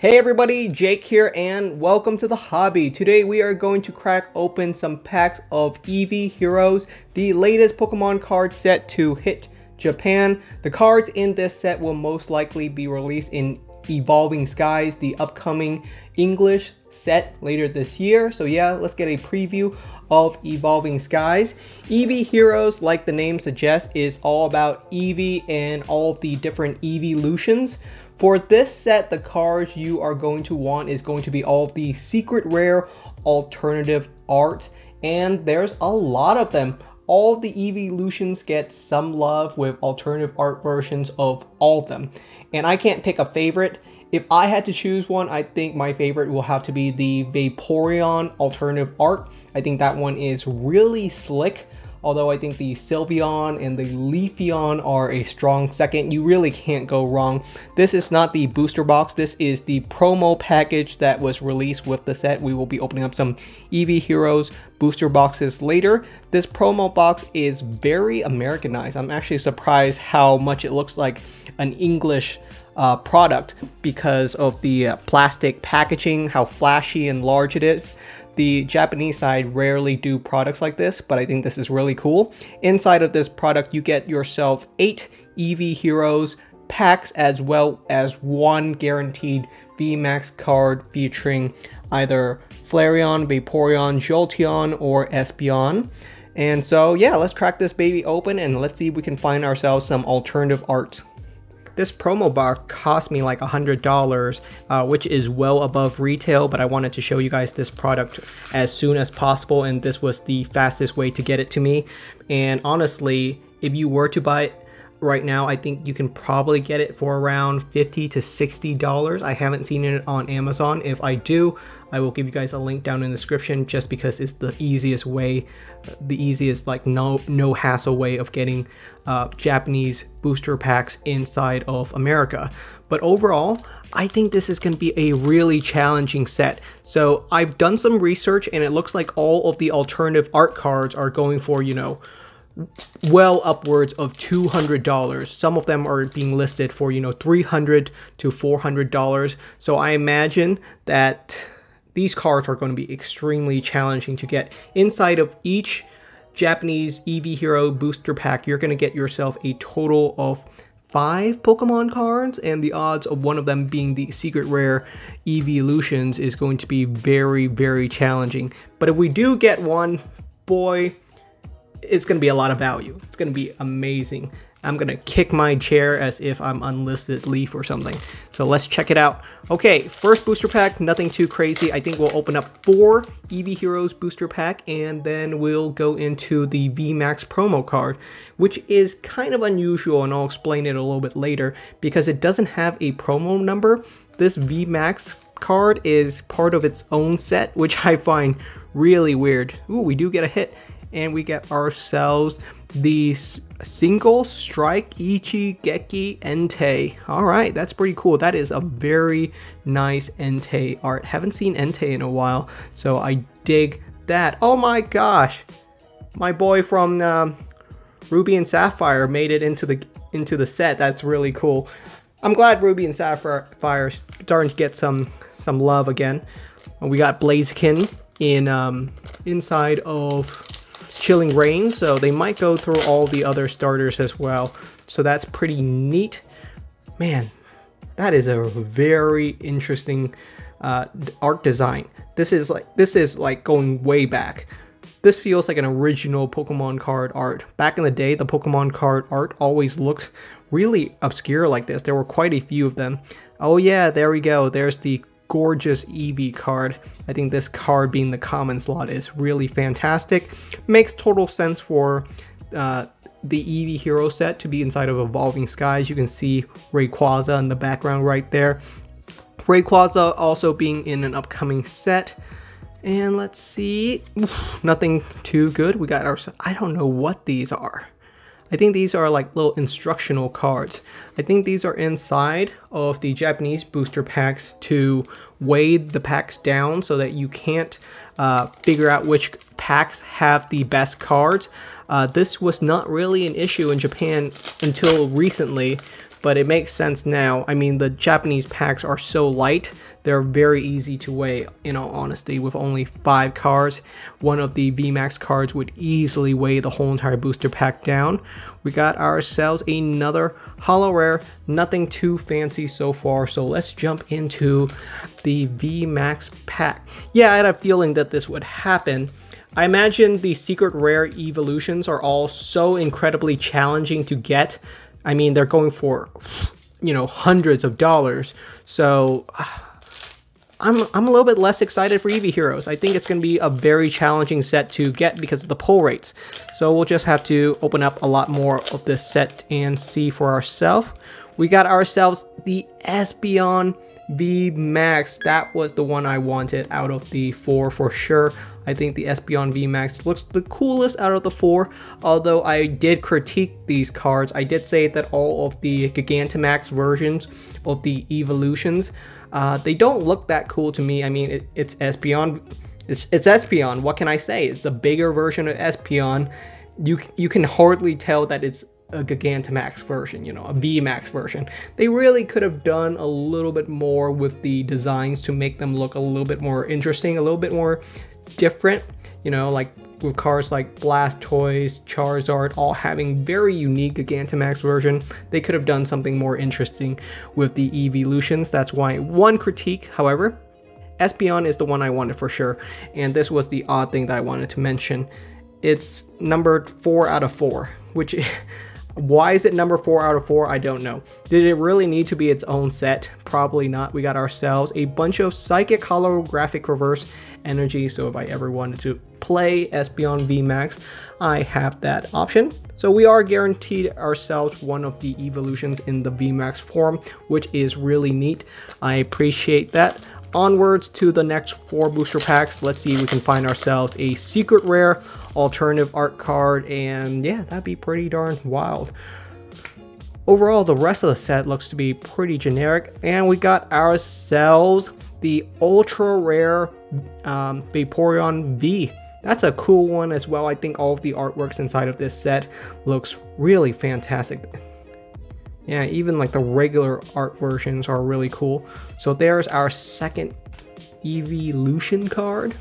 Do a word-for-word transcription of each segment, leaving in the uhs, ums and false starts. Hey everybody, Jake here and welcome to the hobby. Today we are going to crack open some packs of Eevee Heroes, the latest Pokemon card set to hit Japan. The cards in this set will most likely be released in Evolving Skies, the upcoming English set later this year. So yeah, let's get a preview of Evolving Skies. Eevee Heroes, like the name suggests, is all about Eevee and all of the different Eeveelutions. For this set, the cards you are going to want is going to be all of the secret rare alternative art, and there's a lot of them. All the Eeveelutions get some love with alternative art versions of all of them, and I can't pick a favorite. If I had to choose one, I think my favorite will have to be the Vaporeon alternative art. I think that one is really slick. Although I think the Sylveon and the Leafeon are a strong second. You really can't go wrong. This is not the booster box. This is the promo package that was released with the set. We will be opening up some Eevee Heroes booster boxes later. This promo box is very Americanized. I'm actually surprised how much it looks like an English uh, product because of the uh, plastic packaging, how flashy and large it is. The Japanese side rarely do products like this, but I think this is really cool. Inside of this product, you get yourself eight Eevee Heroes packs as well as one guaranteed V MAX card featuring either Flareon, Vaporeon, Jolteon, or Espeon. And so yeah, let's crack this baby open and let's see if we can find ourselves some alternative art. This promo box cost me like a hundred dollars, uh, which is well above retail, but I wanted to show you guys this product as soon as possible, and this was the fastest way to get it to me. And honestly, if you were to buy it right now, I think you can probably get it for around fifty to sixty dollars. I haven't seen it on Amazon. If I do, I will give you guys a link down in the description just because it's the easiest way, the easiest like no no hassle way of getting uh, Japanese booster packs inside of America. But overall, I think this is going to be a really challenging set. So I've done some research and it looks like all of the alternative art cards are going for, you know, well upwards of two hundred dollars. Some of them are being listed for, you know, three hundred to four hundred dollars. So I imagine that these cards are going to be extremely challenging to get. Inside of each Japanese Eevee Hero booster pack, you're going to get yourself a total of five Pokemon cards, and the odds of one of them being the secret rare Eeveelutions is going to be very, very challenging. But if we do get one, boy, it's going to be a lot of value. It's going to be amazing. I'm going to kick my chair as if I'm unlisted Leaf or something. So let's check it out. Okay, first booster pack, nothing too crazy. I think we'll open up four Eevee Heroes booster pack and then we'll go into the V MAX promo card, which is kind of unusual and I'll explain it a little bit later because it doesn't have a promo number. This V MAX card is part of its own set, which I find really weird. Ooh, we do get a hit and we get ourselves the single strike Ichigeki Entei. All right, that's pretty cool. That is a very nice Entei art. Haven't seen Entei in a while, so I dig that. Oh my gosh, my boy from um, Ruby and Sapphire made it into the into the set. That's really cool. I'm glad Ruby and Sapphire is starting to get some some love again. We got Blaziken in um, inside of Chilling Rain, so they might go through all the other starters as well, so that's pretty neat. Man, that is a very interesting uh, art design. This is like this is like going way back. This feels like an original Pokemon card art. Back in the day, the Pokemon card art always looks really obscure like this. There were quite a few of them. Oh yeah, there we go. There's the gorgeous Eevee card. I think this card being the common slot is really fantastic. Makes total sense for uh, the Eevee Hero set to be inside of Evolving Skies. You can see Rayquaza in the background right there. Rayquaza also being in an upcoming set. And let's see, oof, nothing too good. We got our, I don't know what these are. I think these are like little instructional cards. I think these are inside of the Japanese booster packs to weigh the packs down so that you can't uh, figure out which packs have the best cards. Uh, this was not really an issue in Japan until recently but it makes sense now. I mean, the Japanese packs are so light, they're very easy to weigh, in all honesty, with only five cards. One of the V MAX cards would easily weigh the whole entire booster pack down. We got ourselves another holo rare, nothing too fancy so far, so let's jump into the V MAX pack. Yeah, I had a feeling that this would happen. I imagine the secret rare Eeveelutions are all so incredibly challenging to get. I mean, they're going for, you know, hundreds of dollars, so... I'm, I'm a little bit less excited for Eevee Heroes. I think it's going to be a very challenging set to get because of the pull rates. So we'll just have to open up a lot more of this set and see for ourselves. We got ourselves the Espeon V MAX. That was the one I wanted out of the four for sure. I think the Espeon V MAX looks the coolest out of the four, although I did critique these cards. I did say that all of the Gigantamax versions of the Eeveelutions, uh, they don't look that cool to me. I mean, it, it's Espeon. It's, it's Espeon. What can I say? It's a bigger version of Espeon. You, you can hardly tell that it's a Gigantamax version, you know, a V MAX version. They really could have done a little bit more with the designs to make them look a little bit more interesting, a little bit more different, you know, like with cards like Blastoise, Charizard, all having very unique Gigantamax version. They could have done something more interesting with the Eeveelutions. That's why one critique. However, Espeon is the one I wanted for sure, and this was the odd thing that I wanted to mention. It's numbered four out of four, which why is it number four out of four? I don't know. Did it really need to be its own set? Probably not. We got ourselves a bunch of Psychic Holographic Reverse Energy, so if I ever wanted to play Espeon V MAX, I have that option. So we are guaranteed ourselves one of the Eeveelutions in the V MAX form, which is really neat. I appreciate that. Onwards to the next four booster packs. Let's see if we can find ourselves a secret rare, alternative art card, and yeah, that'd be pretty darn wild. Overall, the rest of the set looks to be pretty generic, and we got ourselves the ultra rare um, Vaporeon V. That's a cool one as well. I think all of the artworks inside of this set looks really fantastic. Yeah, even like the regular art versions are really cool. So there's our second Eeveelution card.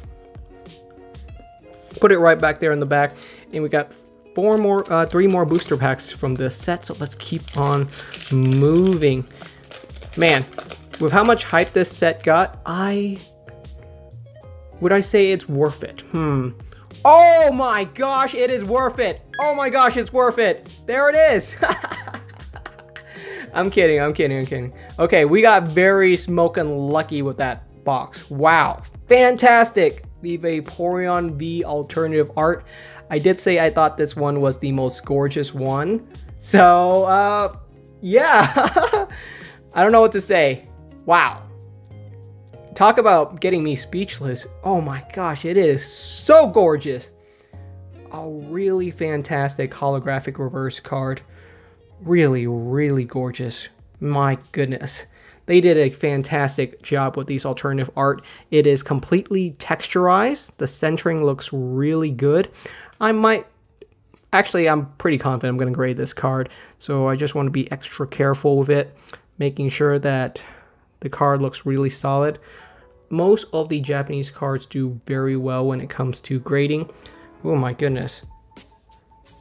Put it right back there in the back. And we got four more, uh, three more booster packs from this set. So let's keep on moving. Man, with how much hype this set got, I... would I say it's worth it? Hmm. Oh my gosh, it is worth it. Oh my gosh, it's worth it. There it is. I'm kidding, I'm kidding, I'm kidding. Okay, we got very smoking lucky with that box. Wow, fantastic! The Vaporeon V alternative art. I did say I thought this one was the most gorgeous one. So, uh, yeah. I don't know what to say. Wow. Talk about getting me speechless. Oh my gosh, it is so gorgeous. A really fantastic holographic reverse card. Really, really gorgeous. My goodness. They did a fantastic job with these alternative art. It is completely texturized. The centering looks really good. I might... Actually, I'm pretty confident I'm going to grade this card. So I just want to be extra careful with it, making sure that the card looks really solid. Most of the Japanese cards do very well when it comes to grading. Oh my goodness.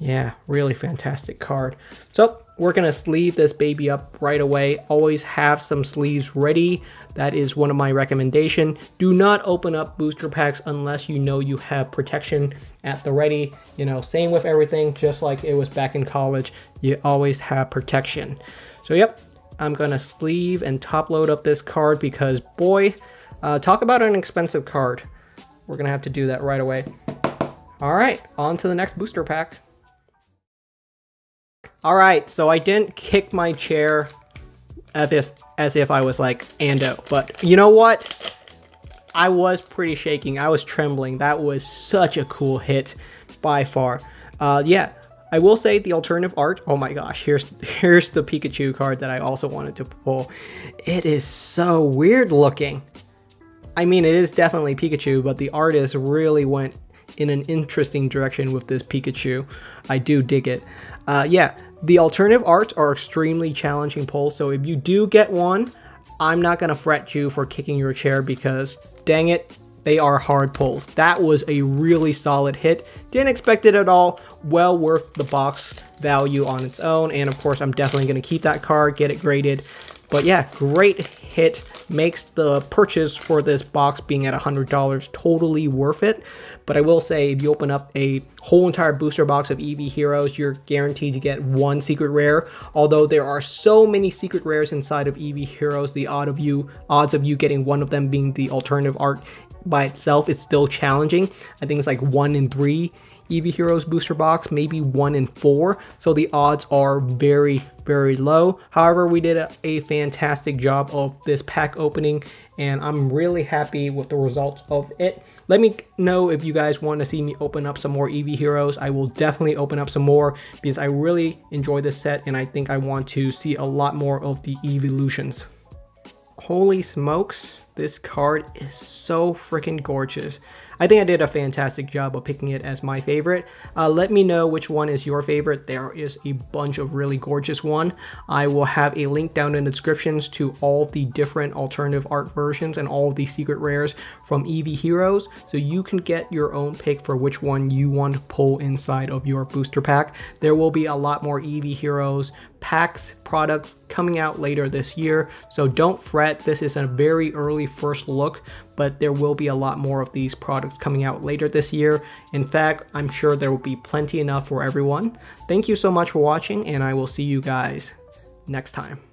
Yeah, really fantastic card. So we're gonna sleeve this baby up right away. Always have some sleeves ready. That is one of my recommendations. Do not open up booster packs unless you know you have protection at the ready. You know, same with everything, just like it was back in college. You always have protection. So yep, I'm gonna sleeve and top load up this card because boy, uh, talk about an expensive card. We're gonna have to do that right away. All right, on to the next booster pack. Alright, so I didn't kick my chair as if, as if I was like Ando, but you know what? I was pretty shaking. I was trembling. That was such a cool hit by far. Uh, yeah, I will say the alternative art. Oh my gosh, here's, here's the Pikachu card that I also wanted to pull. It is so weird looking. I mean, it is definitely Pikachu, but the artist really went in an interesting direction with this Pikachu. I do dig it. Uh, yeah, the alternative arts are extremely challenging polls, so if you do get one, I'm not going to fret you for kicking your chair because, dang it, they are hard pulls. That was a really solid hit. Didn't expect it at all. Well worth the box value on its own. And of course, I'm definitely going to keep that card, get it graded. But yeah, great hit. Makes the purchase for this box being at one hundred dollars totally worth it. But I will say, if you open up a whole entire booster box of Eevee Heroes, you're guaranteed to get one secret rare. Although there are so many secret rares inside of Eevee Heroes, the odds of you, odds of you getting one of them being the alternative art by itself, it's still challenging. I think it's like one in three Eevee Heroes booster box, maybe one in four. So the odds are very, very low. However, we did a, a fantastic job of this pack opening, and I'm really happy with the results of it. Let me know if you guys want to see me open up some more Eevee Heroes. I will definitely open up some more because I really enjoy this set, and I think I want to see a lot more of the Eeveelutions. Holy smokes, this card is so freaking gorgeous. I think I did a fantastic job of picking it as my favorite. Uh, let me know which one is your favorite. There is a bunch of really gorgeous ones. I will have a link down in the descriptions to all the different alternative art versions and all the secret rares from Eevee Heroes, so you can get your own pick for which one you want to pull inside of your booster pack. There will be a lot more Eevee Heroes packs, products coming out later this year, so don't fret. This is a very early first look, but there will be a lot more of these products coming out later this year. In fact, I'm sure there will be plenty enough for everyone. Thank you so much for watching, and I will see you guys next time.